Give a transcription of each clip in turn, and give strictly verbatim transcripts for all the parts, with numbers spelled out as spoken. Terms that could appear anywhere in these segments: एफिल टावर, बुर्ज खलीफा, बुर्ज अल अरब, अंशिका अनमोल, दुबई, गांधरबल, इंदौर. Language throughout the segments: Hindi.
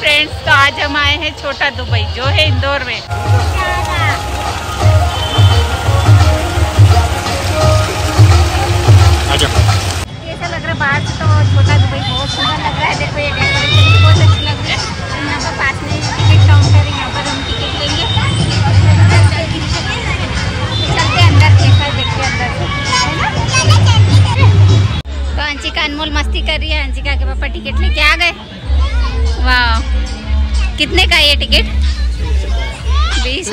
फ्रेंड्स, तो आज हम आए हैं छोटा दुबई जो है इंदौर में। कैसा लग रहा है बाहर से? तो छोटा दुबई बहुत सुंदर लग रहा है। देखो ये डेकोरेशन बहुत अच्छी लग रही है। यहाँ पर पास में टिकट काउंटर है, यहाँ पर हम टिकट लेंगे। चलते अंदर देखा देखते अंदर तो अंशिका अनमोल मस्ती कर रही है। अंशिका के पापा टिकट लेके आ गए। वाह, कितने का ये टिकट? बीस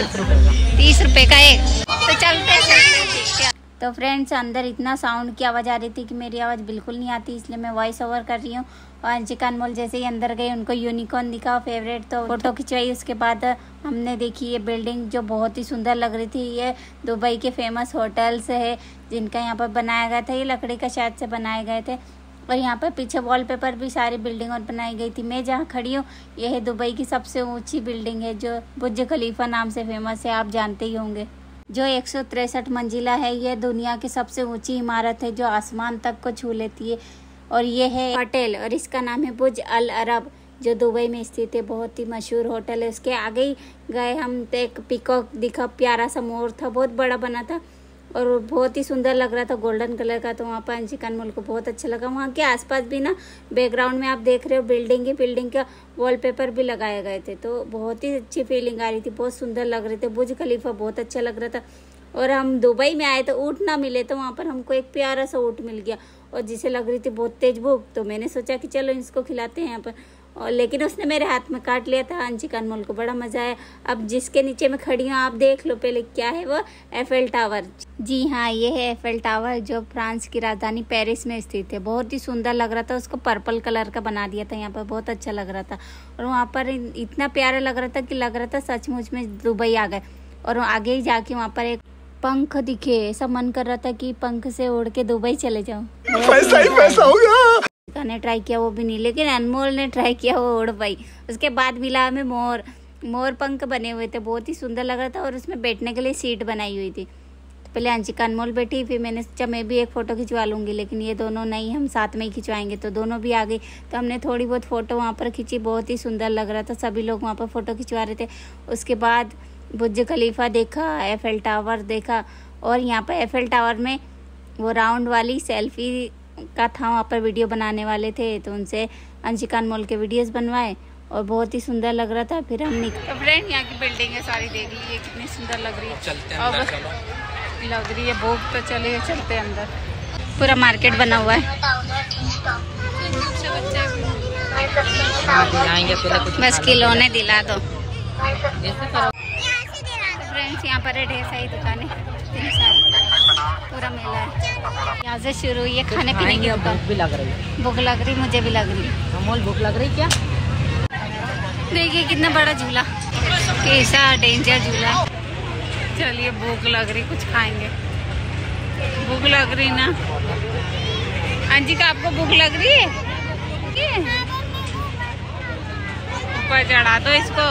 तीस रुपए का एक। तो चलते चलते तो फ्रेंड्स अंदर इतना साउंड की आवाज़ आ रही थी कि मेरी आवाज़ बिल्कुल नहीं आती, इसलिए मैं वॉइस ओवर कर रही हूँ। और अंशिका अनमोल जैसे ही अंदर गए उनको यूनिकॉर्न दिखा फेवरेट, तो फोटो खिंचवाई। उसके बाद हमने देखी ये बिल्डिंग जो बहुत ही सुंदर लग रही थी। ये दुबई के फेमस होटल्स है जिनका यहाँ पर बनाया गया था। ये लकड़ी का शायद से बनाए गए थे। और यहाँ पर पीछे वॉलपेपर भी सारी बिल्डिंग और बनाई गई थी। मैं जहाँ खड़ी हूँ यह है दुबई की सबसे ऊंची बिल्डिंग है जो बुर्ज खलीफा नाम से फेमस है, आप जानते ही होंगे, जो एक सौ तिरसठ मंजिला है। यह दुनिया की सबसे ऊंची इमारत है जो आसमान तक को छू लेती है। और यह है होटल और इसका नाम है बुर्ज अल अरब जो दुबई में स्थित है, बहुत ही मशहूर होटल है। उसके आगे ही गए हम तो एक पिकॉक दिखा, प्यारा सा मोर था, बहुत बड़ा बना था और बहुत ही सुंदर लग रहा था, गोल्डन कलर का। तो वहाँ पर अंशिका अनमोल को बहुत अच्छा लगा। वहाँ के आसपास भी ना बैकग्राउंड में आप देख रहे हो बिल्डिंग ही बिल्डिंग का वॉलपेपर भी लगाए गए थे। तो बहुत ही अच्छी फीलिंग आ रही थी, बहुत सुंदर लग रहे थे। बुर्ज खलीफा बहुत अच्छा लग रहा था। और हम दुबई में आए तो ऊँट ना मिले, तो वहाँ पर हमको एक प्यारा सा ऊँट मिल गया और जिसे लग रही थी बहुत तेज भूख। तो मैंने सोचा कि चलो इसको खिलाते हैं यहाँ पर, और लेकिन उसने मेरे हाथ में काट लिया था। अंशिका अनमोल को बड़ा मज़ा आया। अब जिसके नीचे मैं खड़ी हूँ आप देख लो पहले क्या है वो, एफिल टावर। जी हाँ, ये है एफिल टावर जो फ्रांस की राजधानी पेरिस में स्थित है। बहुत ही सुंदर लग रहा था, उसको पर्पल कलर का बना दिया था यहाँ पर, बहुत अच्छा लग रहा था। और वहाँ पर इतना प्यारा लग रहा था कि लग रहा था सचमुच में दुबई आ गए। और आगे ही जाके वहाँ पर एक पंख दिखे, ऐसा मन कर रहा था कि पंख से उड़ के दुबई चले जाऊँ। पैसा ही पैसा होगा। ने ट्राई किया वो भी नहीं, लेकिन अनमोल ने ट्राई किया वो उड़ पाई। उसके बाद मिला हमें मोर। मोर पंख बने हुए थे, बहुत ही सुंदर लग रहा था और उसमें बैठने के लिए सीट बनाई हुई थी। तो पहले अंशिका अनमोल बैठी, फिर मैंने सोचा मैं भी एक फ़ोटो खिंचवा लूँगी, लेकिन ये दोनों नहीं, हम साथ में ही खिंचवाएंगे। तो दोनों भी आ गई, तो हमने थोड़ी बहुत फ़ोटो वहाँ पर खींची। बहुत ही सुंदर लग रहा था, सभी लोग वहाँ पर फ़ोटो खिंचवा रहे थे। उसके बाद बुर्ज खलीफा देखा, एफिल टावर देखा, और यहाँ पर एफिल टावर में वो राउंड वाली सेल्फी का था, वहाँ पर वीडियो बनाने वाले थे तो उनसे अंशिका अनमोल के वीडियोस बनवाए और बहुत ही सुंदर लग रहा था। फिर हम निकले। तो फ्रेंड यहाँ की बिल्डिंग है सारी देख लीजिए कितनी सुंदर लग रही है। चलते अंदर, और चलो। लग रही है भूख, तो चलिए चलते अंदर। पूरा मार्केट बना हुआ है, बस खिलौने दिला दो। फ्रेंड्स यहाँ पर है ढेर सारी दुकानें, पूरा मेला है। यहाँ से शुरू ये खाने पीने की दुकान। भूख भी लग रही है, भूख लग रही, मुझे भी लग रही है। अमोल भूख लग रही क्या? देखिए कितना बड़ा झूला, कैसा डेंजर झूला। चलिए भूख लग रही, कुछ खाएंगे। भूख लग रही ना अंशिका? आपको भूख लग रही है? ऊपर चढ़ा दो इसको।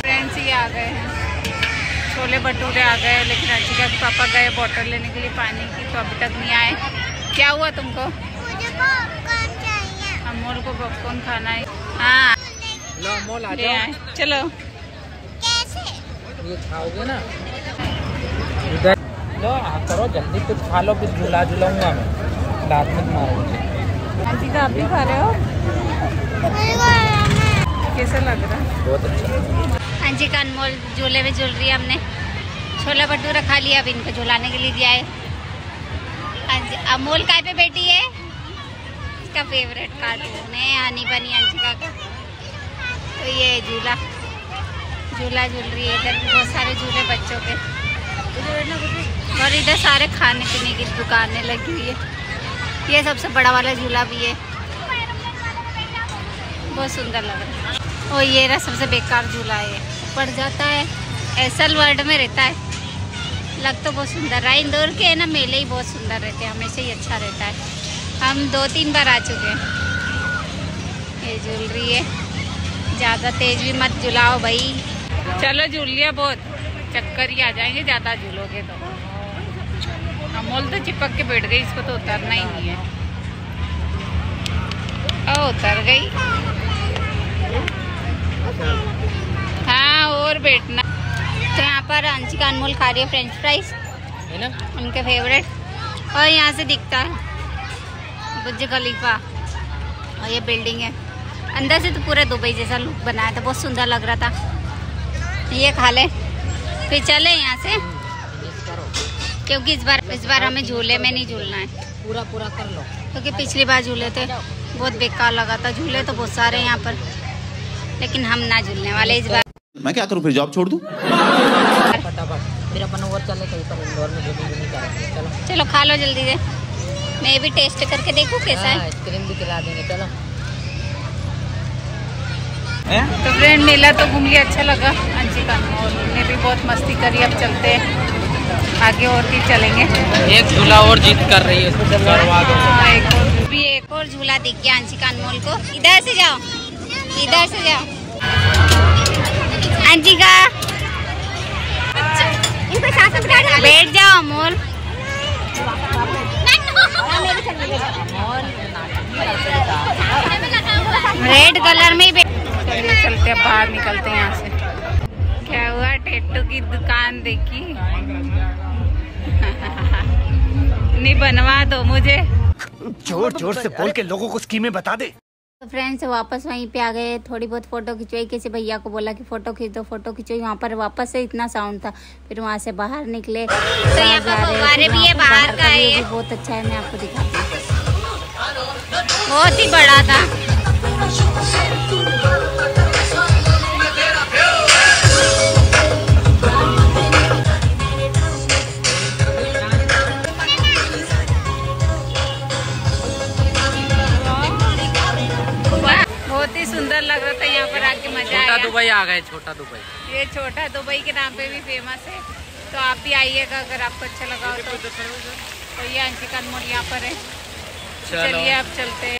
फ्रेंड्स ये आ गए हैं, छोले भटूरे आ गए, लेकिन अंशिका के पापा गए बोतल लेने के लिए पानी की, तो अभी तक नहीं आए। क्या हुआ तुमको? मुझे पॉपकॉर्न चाहिए। अमोल को पॉपकॉर्न खाना है। हाँ लो अमोल आ जाओ, चलो। कैसे? ये खाओगे ना, लो करो जल्दी, कुछ खा लो, फिर झूला झूलाऊंगा मैं, दांत मत मारो। अंशिका आप भी खा रहे हो? कैसा लग रहा है? बहुत अच्छा। अंशिका अनमोल झूले में झूल रही है। हमने छोला भटूरा खा लिया, अब इनको झूलाने के लिए दिया है। अमोल काय पे बैठी है? इसका फेवरेट कार्टून है अनी बनी अंशिका का। तो ये झूला झूला झूल रही है। इधर भी बहुत सारे झूले बच्चों के, और इधर सारे खाने पीने की दुकानें लगी हुई है। ये सबसे बड़ा वाला झूला भी है, बहुत सुंदर लग रहा है। और ये रहा सबसे बेकार झूला है, पड़ जाता है, एसल वर्ल्ड में रहता है। लग तो बहुत सुंदर रहा है। इंदौर के है ना मेले ही बहुत सुंदर रहते हैं, हमेशा ही अच्छा रहता है। हम दो तीन बार आ चुके हैं। ये झूल रही है, ज़्यादा तेज भी मत झुलाओ भाई। चलो झूल लिया बहुत, चक्कर ही आ जाएंगे ज़्यादा झूलोगे तो। अमोल तो चिपक के बैठ गई, इसको तो उतारना ही नहीं है। उतर गई। हाँ और बैठना। तो यहाँ पर अंशी का अनमोल खा रही है फ्रेंच फ्राइज, है ना उनके फेवरेट। और यहाँ से दिखता है बुर्ज खलीफा और ये बिल्डिंग है। अंदर से तो पूरा दुबई जैसा लुक बनाया था, बहुत सुंदर लग रहा था। ये खा ले फिर चले यहाँ से, क्योंकि इस बार इस बार हमें झूले में नहीं झूलना है, पूरा पूरा कर लो। क्योंकि पिछली बार झूले थे, बहुत बेकार लगा था। झूले तो बहुत सारे यहाँ पर, लेकिन हम ना झूलने वाले इस बार। मैं क्या करूँ फिर, जॉब छोड़ दूँ? चलो खा लो जल्दी से, मैं भी टेस्ट करके देखूँ कैसा है। आइसक्रीम भी खिला देंगे, चलो। तो फ्रेंड मेला तो घूम लिया, अच्छा लगा। अंशी का ने भी बहुत मस्ती करी। अब चलते हैं आगे और भी चलेंगे। एक झूला और जीत कर रही है, एक और भी एक और झूला दिख गया अंशी का अनमोल को। इधर से जाओ, इधर से जाओ अंशी का, बैठ जाओ अमोल। रेड कलर में ही चलते, बाहर निकलते हैं यहाँ से। क्या हुआ, टेटू की दुकान देखी? नहीं बनवा दो मुझे, जोर जोर से बोल के लोगों को स्कीमें बता दे। तो फ्रेंड्स वापस वहीं पे आ गए, थोड़ी बहुत फोटो खिंचवाई। किसी भैया को बोला कि फोटो खींच दो, फोटो खिंचवाई। वहाँ पर वापस से इतना साउंड था, फिर वहाँ से बाहर निकले। तो यहाँ पर फव्वारे भी है, बाहर का है, बहुत अच्छा है। मैं आपको दिखाती हूँ, बहुत ही बड़ा था। बहुत ही सुंदर लग रहा था, यहाँ पर आके मजा आया। दुबई आ गए, छोटा दुबई। ये छोटा दुबई के नाम पे भी फेमस है, तो आप भी आइएगा अगर आपको अच्छा लगा हो तो। तो ये अंशी का अनमोल यहाँ पर है। चलिए आप चलते हैं।